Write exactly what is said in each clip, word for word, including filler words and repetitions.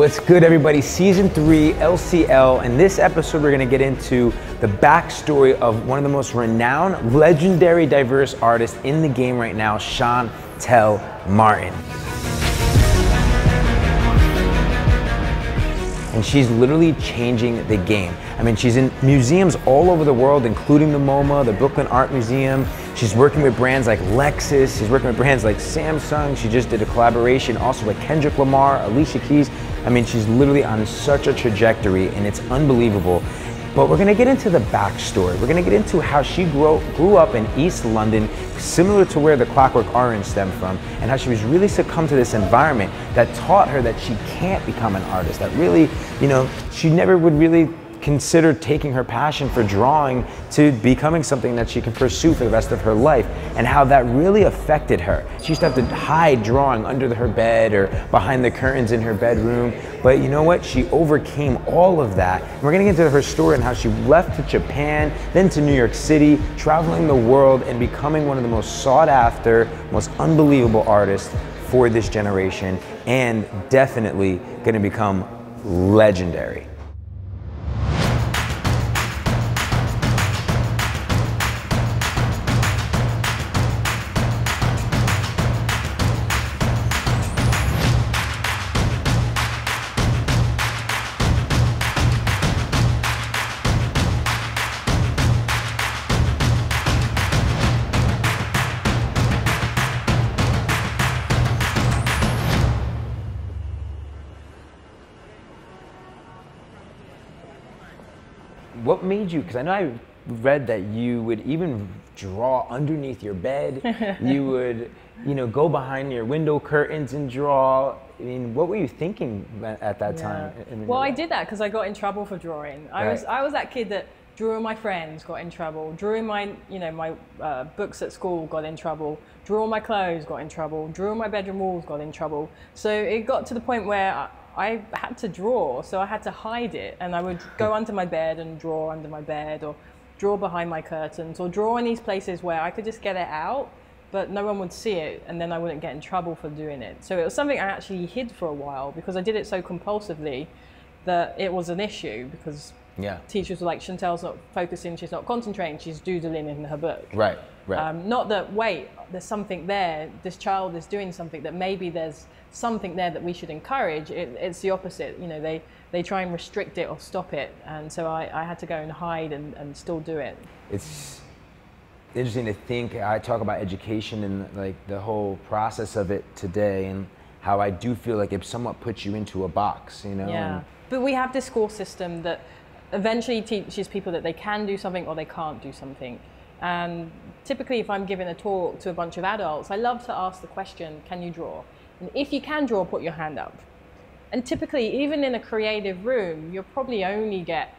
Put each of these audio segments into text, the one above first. What's good, everybody? Season three, L C L. In this episode, we're gonna get into the backstory of one of the most renowned, legendary, diverse artists in the game right now, Shantell Martin. And she's literally changing the game. I mean, she's in museums all over the world, including the MoMA, the Brooklyn Art Museum. She's working with brands like Lexus. She's working with brands like Samsung. She just did a collaboration also with Kendrick Lamar, Alicia Keys. I mean, she's literally on such a trajectory, and it's unbelievable. But we're gonna get into the backstory. We're gonna get into how she grew, grew up in East London, similar to where the Clockwork Orange stemmed from, and how she was really succumbed to this environment that taught her that she can't become an artist, that really, you know, she never would really consider taking her passion for drawing to becoming something that she can pursue for the rest of her life, and how that really affected her. She used to have to hide drawing under her bed or behind the curtains in her bedroom, but you know what? She overcame all of that. And we're gonna get into her story and how she left to Japan, then to New York City, traveling the world and becoming one of the most sought after, most unbelievable artists for this generation, and definitely gonna become legendary. What made you, because I know I read that you would even draw underneath your bed, you would, you know, go behind your window curtains and draw. I mean, what were you thinking at that yeah. time? I mean, well, I did that because I got in trouble for drawing. I right. was I was that kid that drew my friends, got in trouble, drew my, you know, my uh, books at school, got in trouble, drew my clothes, got in trouble, drew my bedroom walls, got in trouble. So it got to the point where I, I had to draw, so I had to hide it, and I would go under my bed and draw under my bed, or draw behind my curtains, or draw in these places where I could just get it out, but no one would see it, and then I wouldn't get in trouble for doing it. So it was something I actually hid for a while, because I did it so compulsively that it was an issue, because yeah. teachers were like, Shantell's not focusing, she's not concentrating, she's doodling in her book. Right, right. Um, not that, wait, there's something there, this child is doing something, that maybe there's something there that we should encourage. It, it's the opposite, you know, they, they try and restrict it or stop it. And so I, I had to go and hide and, and still do it. It's interesting to think, I talk about education and like the whole process of it today, and how I do feel like it somewhat puts you into a box, you know? Yeah, and but we have this school system that eventually teaches people that they can do something or they can't do something. And typically if I'm giving a talk to a bunch of adults, I love to ask the question, can you draw? And if you can draw, put your hand up. And typically, even in a creative room, you'll probably only get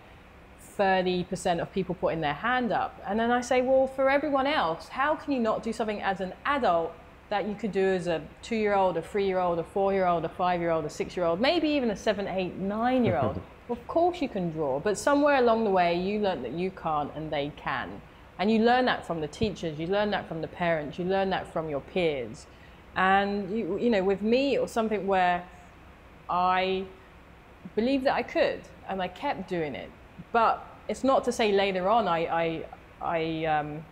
thirty percent of people putting their hand up. And then I say, well, for everyone else, how can you not do something as an adult that you could do as a two-year-old, a three-year-old, a four-year-old, a five-year-old, a six-year-old, maybe even a seven, eight, nine-year-old? Of course you can draw, but somewhere along the way, you learn that you can't and they can. And you learn that from the teachers, you learn that from the parents, you learn that from your peers. And, you, you know, with me, it was something where I believed that I could, and I kept doing it. But it's not to say later on I, I, I, um,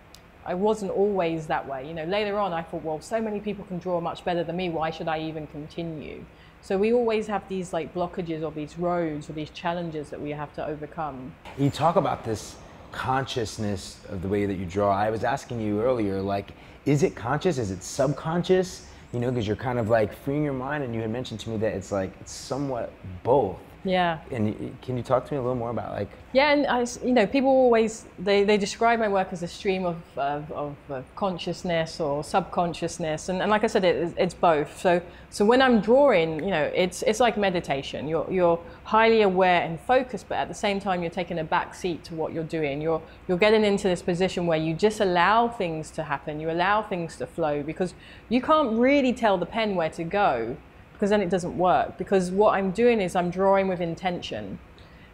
I wasn't always that way. You know, later on I thought, well, so many people can draw much better than me, why should I even continue? So we always have these, like, blockages or these roads or these challenges that we have to overcome. You talk about this consciousness of the way that you draw. I was asking you earlier, like, is it conscious? Is it subconscious? You know, because you're kind of like freeing your mind, and you had mentioned to me that it's like it's somewhat both. Yeah. And can you talk to me a little more about like? Yeah, and I, you know, people always they they describe my work as a stream of of, of, of consciousness or subconsciousness, and, and like I said, it, it's both. So so when I'm drawing, you know, it's it's like meditation. You're you're highly aware and focused, but at the same time, you're taking a back seat to what you're doing. You're you're getting into this position where you just allow things to happen. You allow things to flow, because you can't really tell the pen where to go, because then it doesn't work. Because what I'm doing is I'm drawing with intention.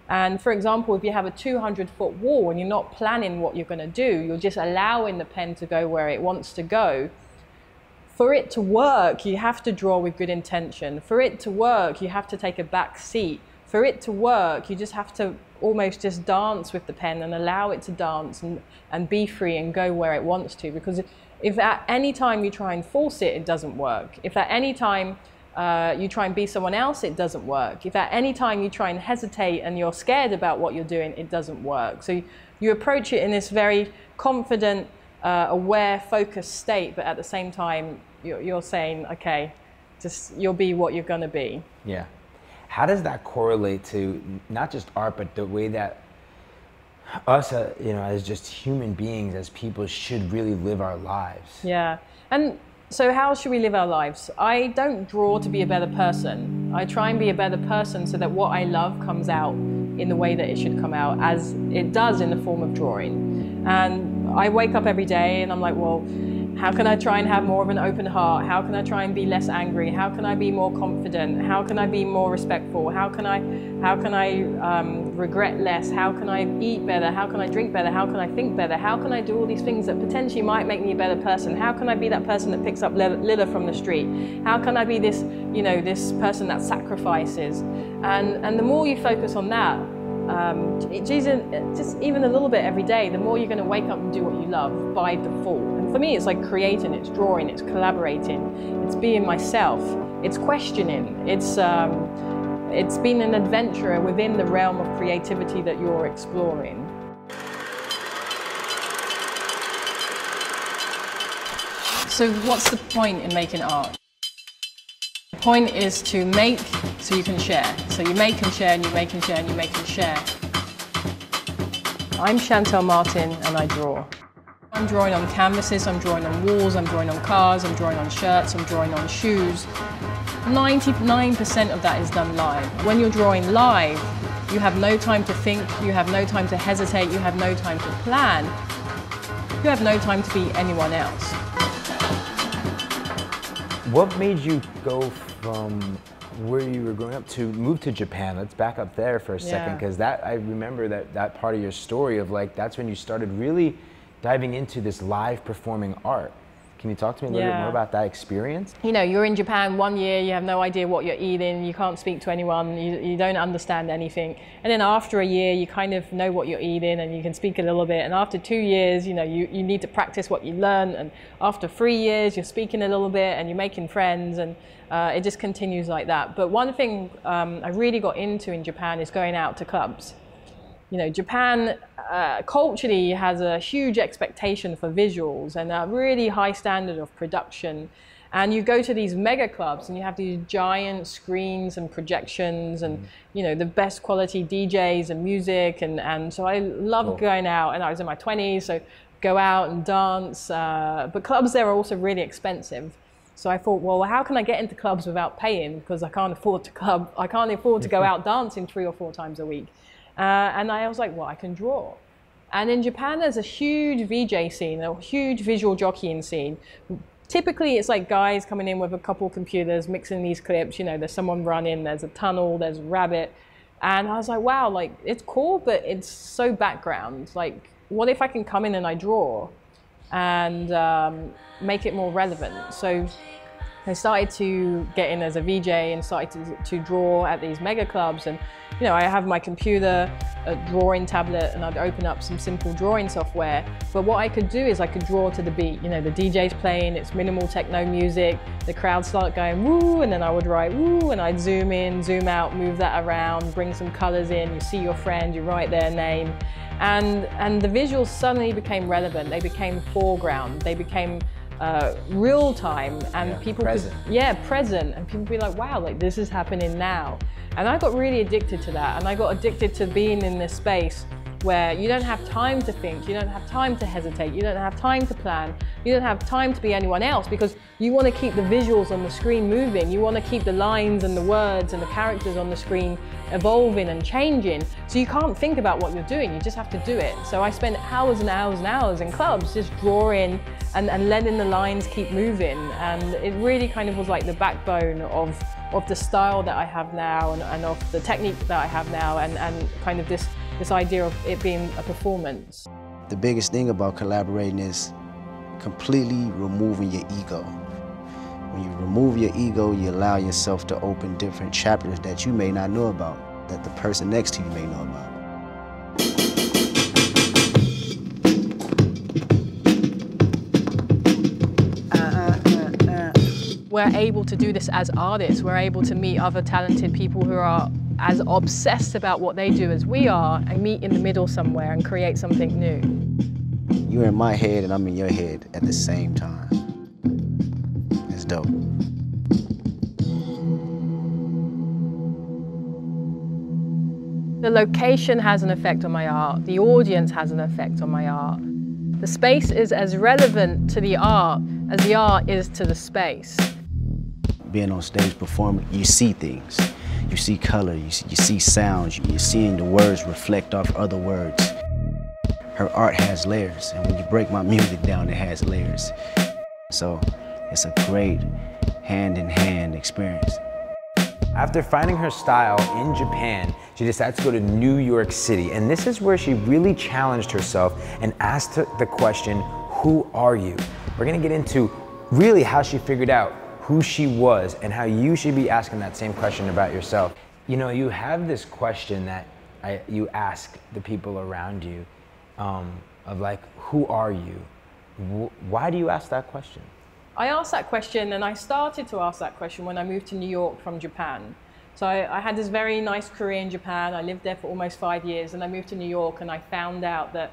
And for example, if you have a two hundred foot wall and you're not planning what you're going to do, you're just allowing the pen to go where it wants to go. For it to work, you have to draw with good intention. For it to work, you have to take a back seat. For it to work, you just have to almost just dance with the pen and allow it to dance and, and be free and go where it wants to. Because if at any time you try and force it, it doesn't work. If at any time uh, you try and be someone else, it doesn't work. If at any time you try and hesitate and you're scared about what you're doing, it doesn't work. So you, you approach it in this very confident, Uh, aware, focused state, but at the same time, you're, you're saying, okay, just you'll be what you're going to be. Yeah. How does that correlate to not just art, but the way that us, uh, you know, as just human beings, as people, should really live our lives? Yeah. And so how should we live our lives? I don't draw to be a better person. I try and be a better person so that what I love comes out in the way that it should come out, as it does in the form of drawing. And I wake up every day and I'm like, well, how can I try and have more of an open heart? How can I try and be less angry? How can I be more confident? How can I be more respectful? How can I, how can I um, regret less? How can I eat better? How can I drink better? How can I think better? How can I do all these things that potentially might make me a better person? How can I be that person that picks up litter from the street? How can I be this, you know, this person that sacrifices? And, and the more you focus on that, Um, Jesus, just even a little bit every day, the more you're going to wake up and do what you love by default. And for me, it's like creating, it's drawing, it's collaborating, it's being myself, it's questioning, it's, um, it's being an adventurer within the realm of creativity that you're exploring. So what's the point in making art? The point is to make so you can share. So you make and share, and you make and share, and you make and share. I'm Shantell Martin, and I draw. I'm drawing on canvases, I'm drawing on walls, I'm drawing on cars, I'm drawing on shirts, I'm drawing on shoes. ninety-nine percent of that is done live. When you're drawing live, you have no time to think, you have no time to hesitate, you have no time to plan. You have no time to be anyone else. What made you go from where you were growing up to move to Japan? Let's back up there for a yeah. second, because that I remember that that part of your story of like that's when you started really diving into this live performing art. Can you talk to me a little yeah. bit more about that experience? You know, you're in Japan one year, you have no idea what you're eating, you can't speak to anyone, you, you don't understand anything. And then after a year, you kind of know what you're eating and you can speak a little bit. And after two years, you know, you, you need to practice what you learn. And after three years, you're speaking a little bit and you're making friends, and uh, it just continues like that. But one thing um, I really got into in Japan is going out to clubs. You know, Japan uh, culturally has a huge expectation for visuals and a really high standard of production. And you go to these mega clubs and you have these giant screens and projections and, mm. you know, the best quality D Js and music. And, and so I loved cool. going out, and I was in my twenties, so go out and dance. Uh, but clubs there are also really expensive. So I thought, well, how can I get into clubs without paying? Because I can't afford to club, I can't afford to go out dancing three or four times a week. Uh, and I was like, well, I can draw. And in Japan, there's a huge V J scene, a huge visual jockeying scene. Typically, it's like guys coming in with a couple computers, mixing these clips. You know, there's someone running, there's a tunnel, there's a rabbit. And I was like, wow, like, it's cool, but it's so background. Like, what if I can come in and I draw and um, make it more relevant? So I started to get in as a V J and started to, to draw at these mega clubs. And you know, I have my computer, a drawing tablet, and I'd open up some simple drawing software. But what I could do is I could draw to the beat. You know, the D J's playing, it's minimal techno music, the crowd start going woo, and then I would write woo, and I'd zoom in, zoom out, move that around, bring some colors in, you see your friend, you write their name. And, and the visuals suddenly became relevant. They became foreground, they became Uh, real time, and yeah, people present. Could, yeah, present, and people be like, wow, like this is happening now. And I got really addicted to that, and I got addicted to being in this space where you don't have time to think, you don't have time to hesitate, you don't have time to plan, you don't have time to be anyone else, because you want to keep the visuals on the screen moving, you want to keep the lines and the words and the characters on the screen evolving and changing, so you can't think about what you're doing, you just have to do it. So I spent hours and hours and hours in clubs just drawing and, and letting the lines keep moving, and it really kind of was like the backbone of, of the style that I have now, and, and of the technique that I have now, and, and kind of this, this idea of it being a performance. The biggest thing about collaborating is completely removing your ego. When you remove your ego, you allow yourself to open different chapters that you may not know about, that the person next to you may know about. We're able to do this as artists. We're able to meet other talented people who are as obsessed about what they do as we are and meet in the middle somewhere and create something new. You're in my head and I'm in your head at the same time. It's dope. The location has an effect on my art. The audience has an effect on my art. The space is as relevant to the art as the art is to the space. Being on stage performing, you see things. You see color, you see, you see sounds, you're seeing the words reflect off other words. Her art has layers, and when you break my music down, it has layers. So it's a great hand-in-hand experience. After finding her style in Japan, she decided to go to New York City, and this is where she really challenged herself and asked her the question, who are you? We're gonna get into really how she figured out who she was and how you should be asking that same question about yourself. You know, you have this question that I, you ask the people around you um, of like, who are you? W- why do you ask that question? I asked that question, and I started to ask that question when I moved to New York from Japan. So I, I had this very nice career in Japan. I lived there for almost five years, and I moved to New York, and I found out that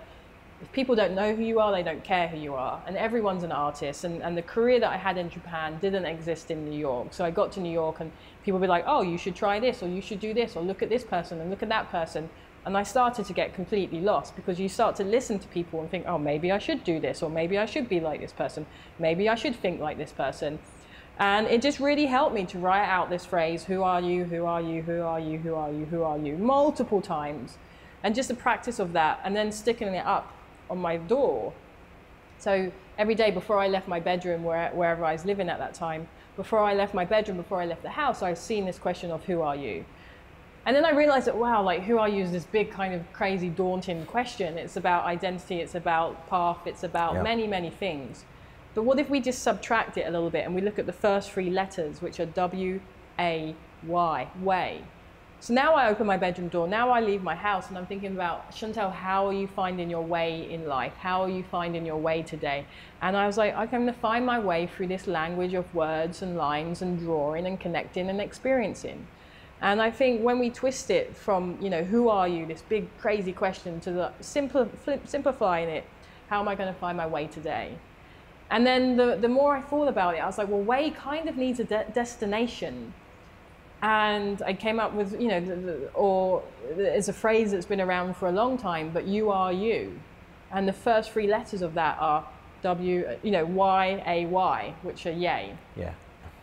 if people don't know who you are, they don't care who you are. And everyone's an artist. And, and the career that I had in Japan didn't exist in New York. So I got to New York and people would be like, oh, you should try this, or you should do this, or look at this person and look at that person. And I started to get completely lost, because you start to listen to people and think, oh, maybe I should do this, or maybe I should be like this person. Maybe I should think like this person. And it just really helped me to write out this phrase, who are you, who are you, who are you, who are you, who are you, multiple times. And just the practice of that, and then sticking it up on my door. So every day before I left my bedroom, where, wherever I was living at that time, before I left my bedroom, before I left the house, I've seen this question of who are you? And then I realized that, wow, like who are you is this big kind of crazy daunting question. It's about identity, it's about path, it's about yeah. many, many things. But what if we just subtract it a little bit and we look at the first three letters, which are W A Y, way. So now I open my bedroom door, now I leave my house, and I'm thinking about, Shantell, how are you finding your way in life? How are you finding your way today? And I was like, okay, I'm gonna find my way through this language of words and lines and drawing and connecting and experiencing. And I think when we twist it from, you know, who are you, this big crazy question, to the simple, flip, simplifying it, how am I gonna find my way today? And then the, the more I thought about it, I was like, well, way kind of needs a de- destination. And I came up with, you know, the, the, or it's a phrase that's been around for a long time, but you are you. And the first three letters of that are W, you know, Y, A, Y, which are yay. Yeah.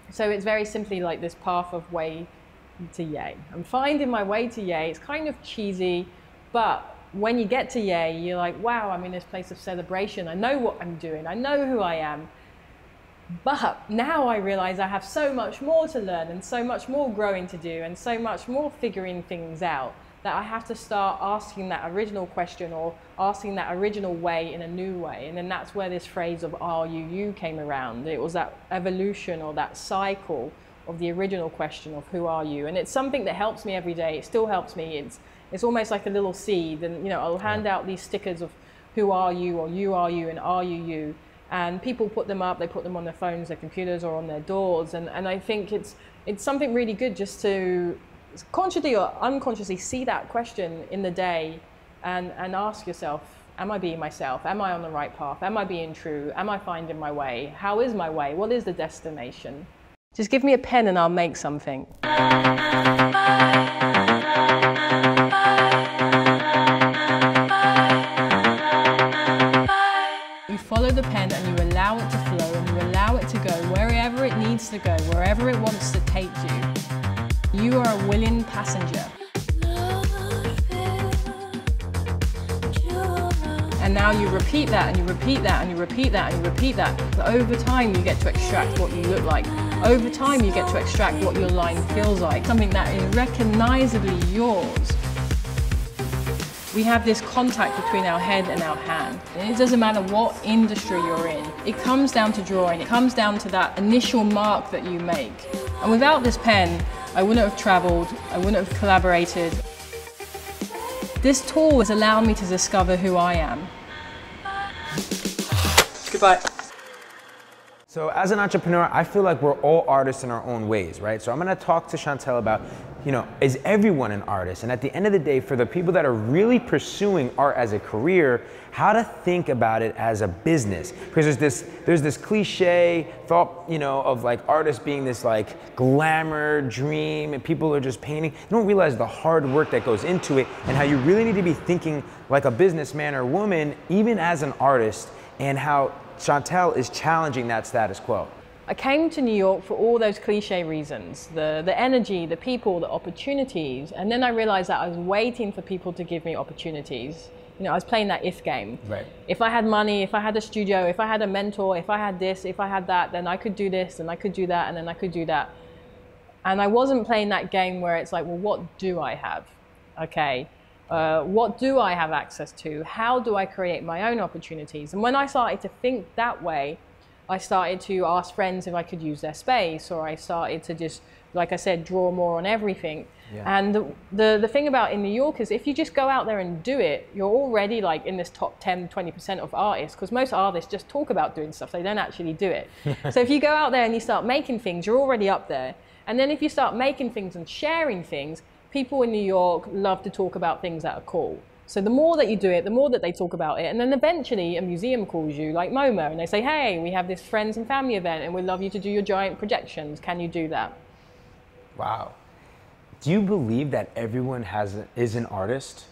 So it's very simply like this path of way to yay. I'm finding my way to yay. It's kind of cheesy, but when you get to yay, you're like, wow, I'm in this place of celebration. I know what I'm doing. I know who I am. But now I realize I have so much more to learn and so much more growing to do and so much more figuring things out, that I have to start asking that original question, or asking that original way in a new way. And then that's where this phrase of are you you came around. It was that evolution, or that cycle of the original question of who are you. And it's something that helps me every day. It still helps me. It's, it's almost like a little seed. And you know, I'll hand out these stickers of who are you, or you are you, and are you you. And people put them up, they put them on their phones, their computers, or on their doors. And, and I think it's, it's something really good just to consciously or unconsciously see that question in the day and, and ask yourself, am I being myself? Am I on the right path? Am I being true? Am I finding my way? How is my way? What is the destination? Just give me a pen and I'll make something. The pen, and you allow it to flow, and you allow it to go wherever it needs to go, wherever it wants to take you. You are a willing passenger. And now you repeat that, and you repeat that, and you repeat that, and you repeat that. Over time, you get to extract what you look like. Over time, you get to extract what your line feels like, something that is recognizably yours. We have this contact between our head and our hand. And it doesn't matter what industry you're in. It comes down to drawing. It comes down to that initial mark that you make. And without this pen, I wouldn't have traveled. I wouldn't have collaborated. This tool has allowed me to discover who I am. Goodbye. So as an entrepreneur, I feel like we're all artists in our own ways, right? So I'm gonna talk to Shantell about, you know, is everyone an artist? And at the end of the day, for the people that are really pursuing art as a career, how to think about it as a business. Because there's this, there's this cliche thought, you know, of like artists being this like glamour dream and people are just painting. You don't realize the hard work that goes into it and how you really need to be thinking like a businessman or woman, even as an artist, and how Shantell is challenging that status quo. I came to New York for all those cliche reasons, the, the energy, the people, the opportunities, and then I realized that I was waiting for people to give me opportunities. You know, I was playing that if game. Right. If I had money, if I had a studio, if I had a mentor, if I had this, if I had that, then I could do this and I could do that and then I could do that. And I wasn't playing that game where it's like, well, what do I have? Okay. Uh, what do I have access to? How do I create my own opportunities? And when I started to think that way, I started to ask friends if I could use their space, or I started to just, like I said, draw more on everything. Yeah. And the, the, the thing about in New York is if you just go out there and do it, you're already like in this top ten, twenty percent of artists, because most artists just talk about doing stuff, they don't actually do it. So if you go out there and you start making things, you're already up there. And then if you start making things and sharing things, people in New York love to talk about things that are cool. So the more that you do it, the more that they talk about it. And then eventually a museum calls you, like MoMA, and they say, hey, we have this friends and family event and we'd love you to do your giant projections. Can you do that? Wow. Do you believe that everyone has a, is an artist?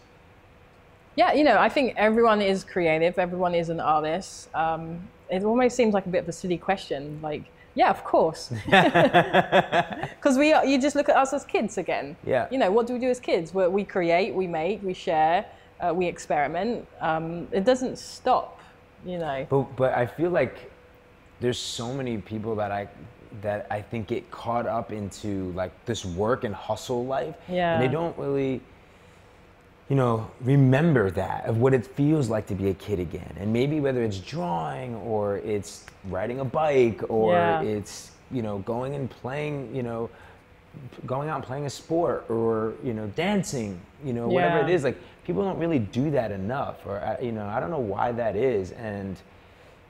Yeah, you know, I think everyone is creative. Everyone is an artist. Um, it almost seems like a bit of a silly question. Like, yeah, of course. Because we are, you just look at us as kids again. Yeah. You know, what do we do as kids? We're, we create, we make, we share, uh, we experiment. Um, it doesn't stop, you know. But, but I feel like there's so many people that I, that I think get caught up into like this work and hustle life. Yeah. And they don't really, you know, remember that, of what it feels like to be a kid again. And maybe whether it's drawing or it's riding a bike or yeah. it's, you know, going and playing, you know, going out and playing a sport or, you know, dancing, you know, yeah. whatever it is, like people don't really do that enough, or, you know, I don't know why that is. And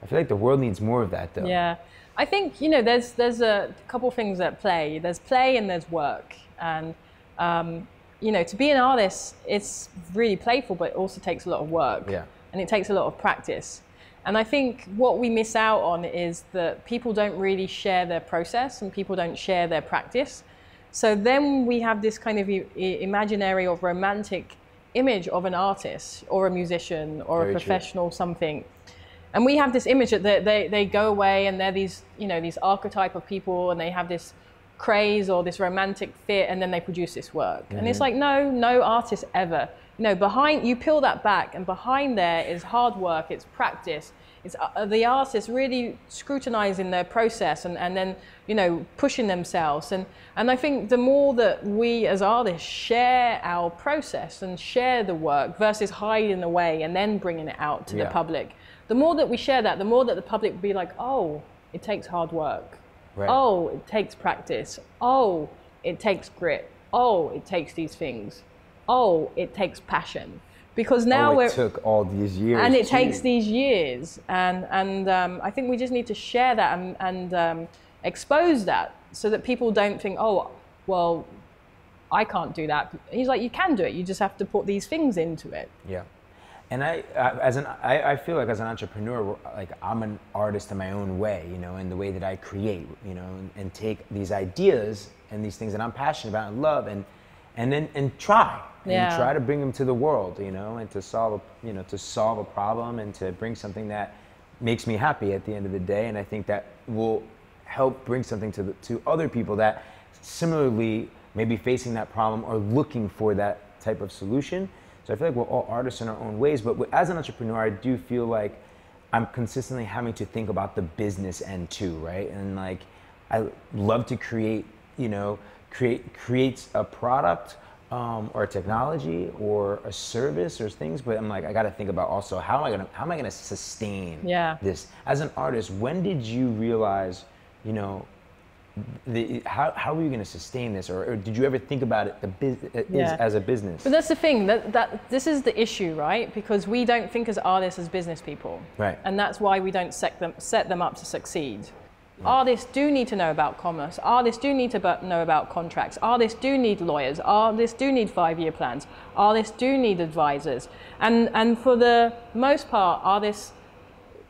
I feel like the world needs more of that though. Yeah, I think, you know, there's, there's a couple things at play. There's play and there's work. And, um, you know, to be an artist, it's really playful, but it also takes a lot of work. Yeah. And it takes a lot of practice. And I think what we miss out on is that people don't really share their process and people don't share their practice. So then we have this kind of imaginary or romantic image of an artist or a musician or Very a professional true. something. And we have this image that they, they, they go away and they're these, you know, these archetype of people and they have this craze or this romantic fit, and then they produce this work. Mm-hmm. And it's like, no, no artist ever. You know, behind, you peel that back, and behind there is hard work, it's practice, it's uh, the artist really scrutinizing their process and, and then, you know, pushing themselves. And, and I think the more that we as artists share our process and share the work versus hiding away and then bringing it out to yeah. the public, the more that we share that, the more that the public will be like, oh, it takes hard work. Right. Oh, it takes practice. Oh, it takes grit. Oh, it takes these things. Oh, it takes passion. Because now oh, it we're... it took all these years. And it too. takes these years. And, and um, I think we just need to share that and, and um, expose that so that people don't think, oh, well, I can't do that. He's like, you can do it. You just have to put these things into it. Yeah. And I, as an, I, I feel like as an entrepreneur, like I'm an artist in my own way, you know, in the way that I create, you know, and, and take these ideas and these things that I'm passionate about and love, and and then and try and yeah. try to bring them to the world, you know, and to solve, you know, to solve a problem and to bring something that makes me happy at the end of the day. And I think that will help bring something to the, to other people that similarly may be facing that problem or looking for that type of solution. So I feel like we're all artists in our own ways, but as an entrepreneur, I do feel like I'm consistently having to think about the business end too, right? And like, I love to create, you know, create creates a product um, or technology or a service or things, but I'm like, I got to think about also how am I gonna how am I gonna sustain yeah. this as an artist? When did you realize, you know, the how how are you going to sustain this, or, or did you ever think about it the business yeah. as a business? But that's the thing that that this is the issue, right? Because we don't think as artists as business people, right? And that's why we don't set them set them up to succeed. Yeah. Artists do need to know about commerce. Artists do need to know about contracts. Artists do need lawyers. Artists do need five-year plans. Artists do need advisors. And, and for the most part, artists,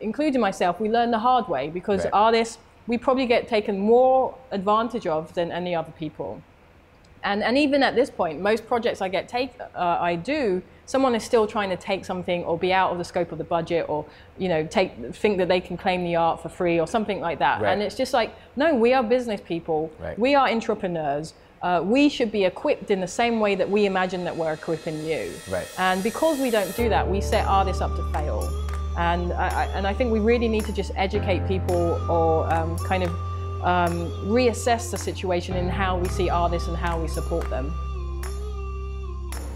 including myself, we learn the hard way, because right. artists, we probably get taken more advantage of than any other people. And, and even at this point, most projects I get take, uh, I do, someone is still trying to take something or be out of the scope of the budget, or you know, take think that they can claim the art for free or something like that. Right. And it's just like, no, we are business people. Right. We are entrepreneurs. Uh, we should be equipped in the same way that we imagine that we're equipping you. Right. And because we don't do that, we set artists up to fail. And I, and I think we really need to just educate people, or um, kind of um, reassess the situation in how we see artists and how we support them.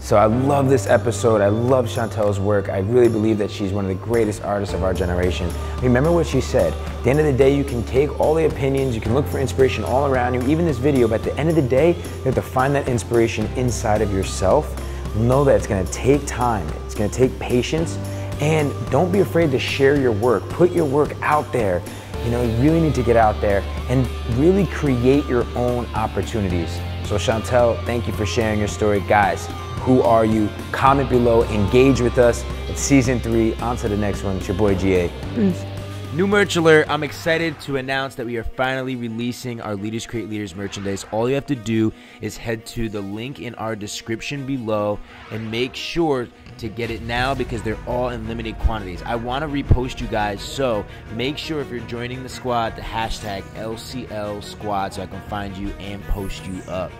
So I love this episode. I love Shantell's work. I really believe that she's one of the greatest artists of our generation. Remember what she said. At the end of the day, you can take all the opinions, you can look for inspiration all around you, even this video, but at the end of the day, you have to find that inspiration inside of yourself. Know that it's gonna take time, it's gonna take patience, and don't be afraid to share your work. Put your work out there. You know, you really need to get out there and really create your own opportunities. So Shantell, thank you for sharing your story. Guys, who are you? Comment below, engage with us. It's season three, on to the next one. It's your boy G A. Peace. New merch alert, I'm excited to announce that we are finally releasing our Leaders Create Leaders merchandise. All you have to do is head to the link in our description below and make sure to get it now, because they're all in limited quantities. I want to repost you guys, so make sure if you're joining the squad, the hashtag L C L squad, so I can find you and post you up.